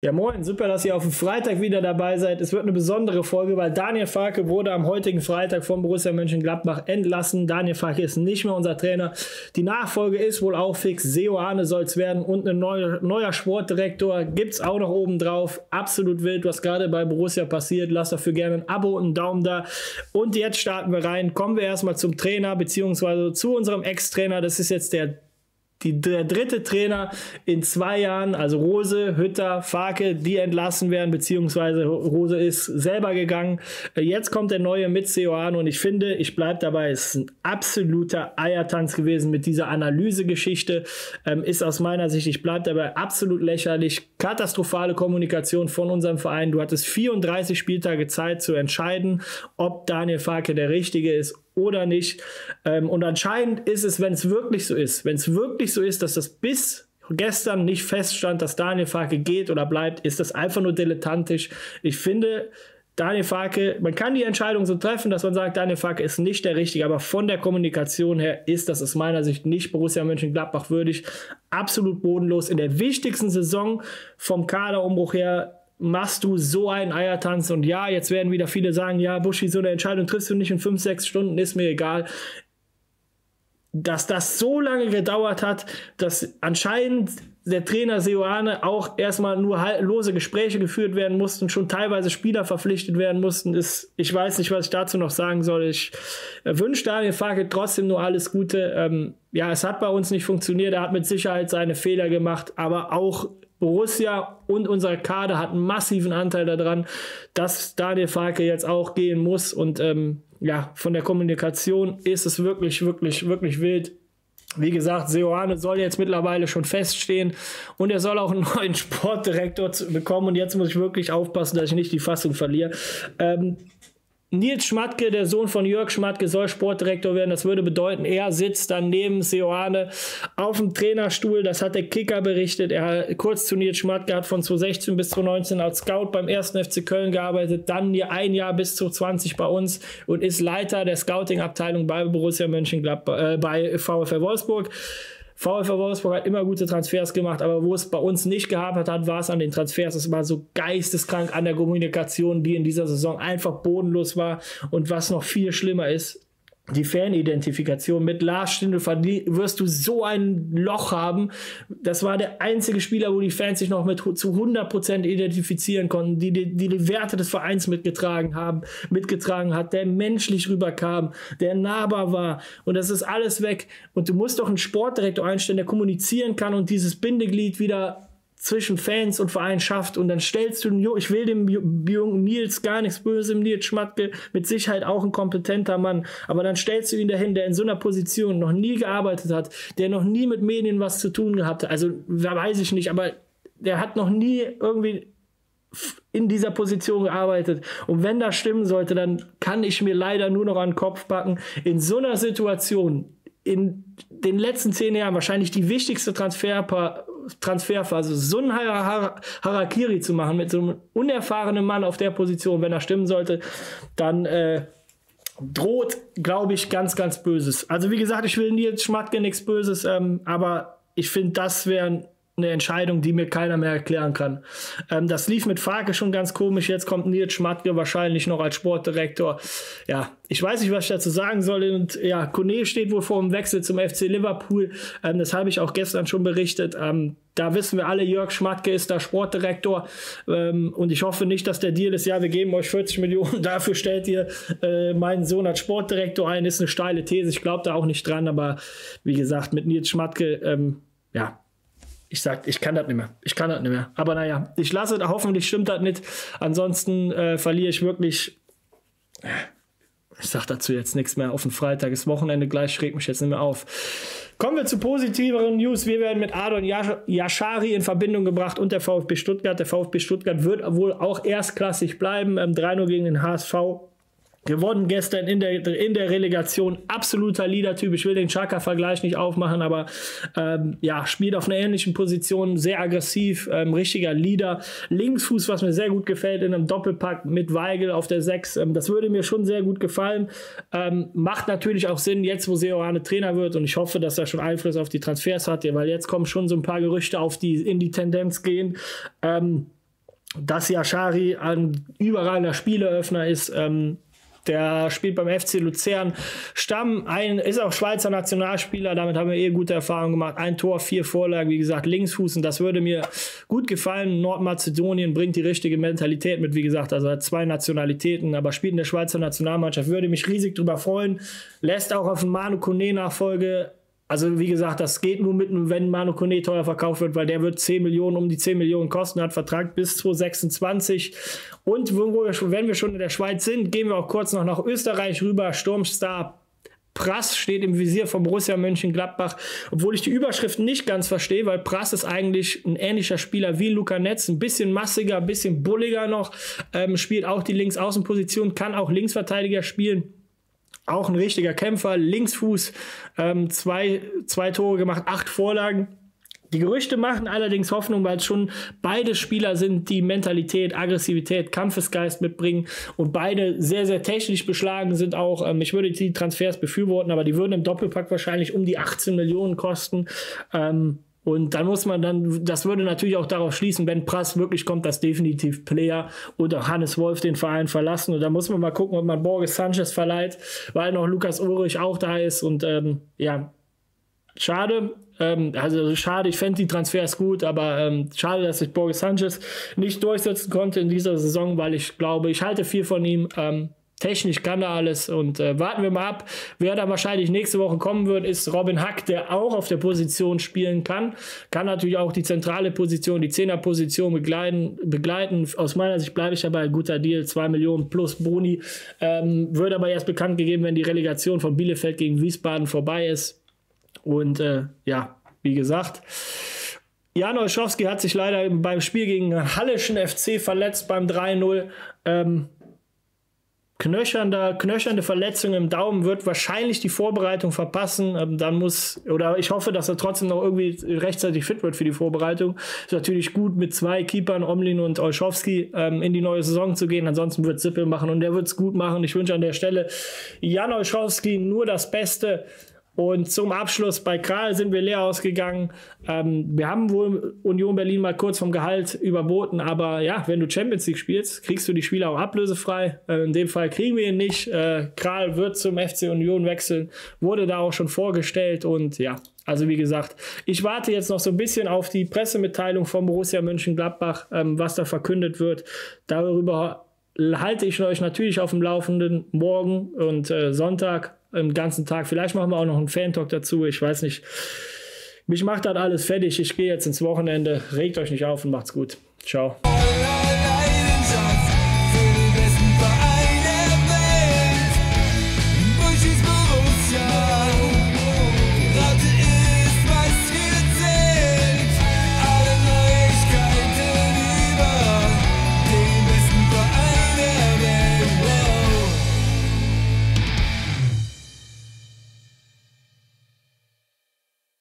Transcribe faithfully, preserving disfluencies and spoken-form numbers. Ja moin, super, dass ihr auf dem Freitag wieder dabei seid. Es wird eine besondere Folge, weil Daniel Farke wurde am heutigen Freitag von Borussia Mönchengladbach entlassen. Daniel Farke ist nicht mehr unser Trainer. Die Nachfolge ist wohl auch fix. Seoane soll es werden und ein neuer, neuer Sportdirektor gibt es auch noch oben drauf. Absolut wild, was gerade bei Borussia passiert. Lasst dafür gerne ein Abo und einen Daumen da. Und jetzt starten wir rein. Kommen wir erstmal zum Trainer bzw. zu unserem Ex-Trainer. Das ist jetzt der Die, der dritte Trainer in zwei Jahren, also Rose, Hütter, Farke, die entlassen werden, beziehungsweise Rose ist selber gegangen. Jetzt kommt der neue mit Seoane und ich finde, ich bleibe dabei, es ist ein absoluter Eiertanz gewesen mit dieser Analysegeschichte. Ähm, ist aus meiner Sicht, ich bleibe dabei, absolut lächerlich. Katastrophale Kommunikation von unserem Verein. Du hattest vierunddreißig Spieltage Zeit zu entscheiden, ob Daniel Farke der Richtige ist oder nicht. Und anscheinend ist es, wenn es wirklich so ist, wenn es wirklich so ist, dass das bis gestern nicht feststand, dass Daniel Farke geht oder bleibt, ist das einfach nur dilettantisch. Ich finde, Daniel Farke, man kann die Entscheidung so treffen, dass man sagt, Daniel Farke ist nicht der Richtige, aber von der Kommunikation her ist das aus meiner Sicht nicht Borussia Mönchengladbach würdig. Absolut bodenlos. In der wichtigsten Saison vom Kaderumbruch her machst du so einen Eiertanz und ja, jetzt werden wieder viele sagen, ja, Buschi, so eine Entscheidung triffst du nicht in fünf, sechs Stunden, ist mir egal. Dass das so lange gedauert hat, dass anscheinend der Trainer Seoane auch erstmal nur lose Gespräche geführt werden mussten, schon teilweise Spieler verpflichtet werden mussten, ist, ich weiß nicht, was ich dazu noch sagen soll. Ich wünsche Daniel Farke trotzdem nur alles Gute. Ähm, ja, es hat bei uns nicht funktioniert, er hat mit Sicherheit seine Fehler gemacht, aber auch Borussia und unser Kader hat einen massiven Anteil daran, dass Daniel Farke jetzt auch gehen muss. Und ähm, ja, von der Kommunikation ist es wirklich, wirklich, wirklich wild. Wie gesagt, Seoane soll jetzt mittlerweile schon feststehen und er soll auch einen neuen Sportdirektor bekommen. Und jetzt muss ich wirklich aufpassen, dass ich nicht die Fassung verliere. Ähm, Nils Schmadtke, der Sohn von Jörg Schmadtke, soll Sportdirektor werden. Das würde bedeuten, er sitzt dann neben Seoane auf dem Trainerstuhl. Das hat der Kicker berichtet. Er kurz zu Nils Schmadtke hat von zwanzig sechzehn bis zwanzig neunzehn als Scout beim ersten F C Köln gearbeitet, dann hier ein Jahr bis zwanzig zwanzig bei uns und ist Leiter der Scouting-Abteilung bei Borussia Mönchengladbach, äh, bei VfL Wolfsburg. VfL Wolfsburg hat immer gute Transfers gemacht, aber wo es bei uns nicht gehapert hat, war es an den Transfers. Es war so geisteskrank an der Kommunikation, die in dieser Saison einfach bodenlos war. Und was noch viel schlimmer ist, die Fanidentifikation mit Lars Stindl wirst du so ein Loch haben. Das war der einzige Spieler, wo die Fans sich noch mit zu hundert Prozent identifizieren konnten, die, die die Werte des Vereins mitgetragen haben, mitgetragen hat, der menschlich rüberkam, der nahbar war. Und das ist alles weg. Und du musst doch einen Sportdirektor einstellen, der kommunizieren kann und dieses Bindeglied wieder zwischen Fans und Verein schafft. Und dann stellst du, ich will dem jungen Nils gar nichts Böses, Nils Schmadtke, mit Sicherheit auch ein kompetenter Mann, aber dann stellst du ihn dahin, der in so einer Position noch nie gearbeitet hat, der noch nie mit Medien was zu tun gehabt hat, also weiß ich nicht, aber der hat noch nie irgendwie in dieser Position gearbeitet. Und wenn das stimmen sollte, dann kann ich mir leider nur noch an den Kopf packen, in so einer Situation, in den letzten zehn Jahren wahrscheinlich die wichtigste Transferpa Transferphase, so ein Harakiri zu machen mit so einem unerfahrenen Mann auf der Position, wenn er stimmen sollte, dann äh, droht, glaube ich, ganz, ganz Böses. Also wie gesagt, ich will Nils Schmadtke nichts Böses, ähm, aber ich finde, das wäre eine Entscheidung, die mir keiner mehr erklären kann. Ähm, das lief mit Farke schon ganz komisch, jetzt kommt Nils Schmadtke wahrscheinlich noch als Sportdirektor. Ja, ich weiß nicht, was ich dazu sagen soll. Und ja, Koné steht wohl vor dem Wechsel zum F C Liverpool. Ähm, das habe ich auch gestern schon berichtet. Ähm, da wissen wir alle, Jörg Schmadtke ist da Sportdirektor. Ähm, und ich hoffe nicht, dass der Deal ist, ja, wir geben euch vierzig Millionen, dafür stellt ihr äh, meinen Sohn als Sportdirektor ein. Ist eine steile These, ich glaube da auch nicht dran. Aber wie gesagt, mit Nils Schmadtke, ähm, ja, Ich sag, ich kann das nicht mehr. Ich kann das nicht mehr. Aber naja, ich lasse das. Hoffentlich stimmt das nicht. Ansonsten äh, verliere ich wirklich. Ich sag dazu jetzt nichts mehr. Auf den Freitag ist Wochenende gleich. Schräg mich jetzt nicht mehr auf. Kommen wir zu positiveren News. Wir werden mit Ardon Yashari in Verbindung gebracht und der VfB Stuttgart. Der VfB Stuttgart wird wohl auch erstklassig bleiben. Ähm, drei null gegen den H S V. Gewonnen gestern in der, in der Relegation, absoluter Leader-Typ. Ich will den Chaka-Vergleich nicht aufmachen, aber ähm, ja, spielt auf einer ähnlichen Position, sehr aggressiv, ähm, richtiger Leader. Linksfuß, was mir sehr gut gefällt, in einem Doppelpack mit Weigl auf der sechs. Ähm, das würde mir schon sehr gut gefallen. Ähm, macht natürlich auch Sinn, jetzt wo Seoane Trainer wird und ich hoffe, dass er schon Einfluss auf die Transfers hat, weil jetzt kommen schon so ein paar Gerüchte auf, die in die Tendenz gehen. Ähm, dass Yashari ein überragender Spieleöffner ist. Ähm, der spielt beim F C Luzern Stamm, ein, ist auch Schweizer Nationalspieler, damit haben wir eh gute Erfahrungen gemacht. Ein Tor, vier Vorlagen, wie gesagt, Linksfuß, und das würde mir gut gefallen. Nordmazedonien bringt die richtige Mentalität mit, wie gesagt, also hat zwei Nationalitäten, aber spielt in der Schweizer Nationalmannschaft, würde mich riesig drüber freuen. Lässt auch auf den Manu Koné Nachfolge. Also, wie gesagt, das geht nur mit, wenn Manu Koné teuer verkauft wird, weil der wird zehn Millionen, um die zehn Millionen kosten, hat Vertrag bis zweitausendsechsundzwanzig. Und wenn wir schon in der Schweiz sind, gehen wir auch kurz noch nach Österreich rüber. Sturmstar Prass steht im Visier von Borussia Mönchengladbach, obwohl ich die Überschrift nicht ganz verstehe, weil Prass ist eigentlich ein ähnlicher Spieler wie Luca Netz, ein bisschen massiger, ein bisschen bulliger noch, ähm, spielt auch die Linksaußenposition, kann auch Linksverteidiger spielen. Auch ein richtiger Kämpfer, Linksfuß, ähm, zwei, zwei Tore gemacht, acht Vorlagen. Die Gerüchte machen allerdings Hoffnung, weil es schon beide Spieler sind, die Mentalität, Aggressivität, Kampfesgeist mitbringen und beide sehr, sehr technisch beschlagen sind auch. Ähm, ich würde die Transfers befürworten, aber die würden im Doppelpack wahrscheinlich um die achtzehn Millionen kosten. Ähm, und dann muss man dann, das würde natürlich auch darauf schließen, wenn Prass wirklich kommt, dass definitiv Player und auch Hannes Wolf den Verein verlassen. Und da muss man mal gucken, ob man Borges Sanchez verleiht, weil noch Lukas Ulrich auch da ist. Und ähm, ja, schade. Ähm, also schade, ich fände die Transfers gut, aber ähm, schade, dass sich Borges Sanchez nicht durchsetzen konnte in dieser Saison, weil ich glaube, ich halte viel von ihm. Ähm, Technisch kann er alles, und äh, warten wir mal ab. Wer da wahrscheinlich nächste Woche kommen wird, ist Robin Hack, der auch auf der Position spielen kann. Kann natürlich auch die zentrale Position, die Zehner-Position begleiten, begleiten. Aus meiner Sicht bleibe ich dabei. Guter Deal, zwei Millionen plus Boni. Ähm, wird aber erst bekannt gegeben, wenn die Relegation von Bielefeld gegen Wiesbaden vorbei ist. Und äh, ja, wie gesagt, Jan Olschowski hat sich leider beim Spiel gegen Halleschen F C verletzt beim drei null. Ähm, Knöchernde, knöchernde Verletzung im Daumen, wird wahrscheinlich die Vorbereitung verpassen. Dann muss, oder ich hoffe, dass er trotzdem noch irgendwie rechtzeitig fit wird für die Vorbereitung. Ist natürlich gut, mit zwei Keepern, Omlin und Olschowski, in die neue Saison zu gehen. Ansonsten wird Zippel machen, und der wird es gut machen. Ich wünsche an der Stelle Jan Olschowski nur das Beste. Und zum Abschluss, bei Kral sind wir leer ausgegangen. Ähm, wir haben wohl Union Berlin mal kurz vom Gehalt überboten, aber ja, wenn du Champions League spielst, kriegst du die Spieler auch ablösefrei. Äh, in dem Fall kriegen wir ihn nicht. Äh, Kral wird zum F C Union wechseln, wurde da auch schon vorgestellt, und ja, also wie gesagt, ich warte jetzt noch so ein bisschen auf die Pressemitteilung von Borussia Mönchengladbach, ähm, was da verkündet wird. Darüber halte ich euch natürlich auf dem Laufenden, morgen und äh, Sonntag. Im ganzen Tag. Vielleicht machen wir auch noch einen Fan-Talk dazu. Ich weiß nicht. Mich macht das alles fertig. Ich gehe jetzt ins Wochenende. Regt euch nicht auf und macht's gut. Ciao.